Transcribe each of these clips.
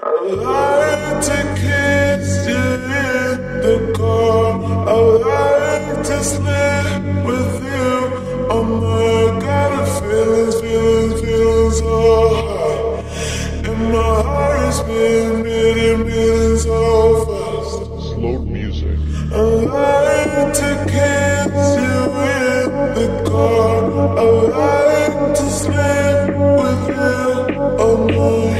I like to kiss you in the car. I like to sleep with you. Oh my God, feelings so high, and my heart is beating so fast. Slow music. I like to kiss you in the car. I like to sleep with you. Oh my.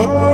Oh,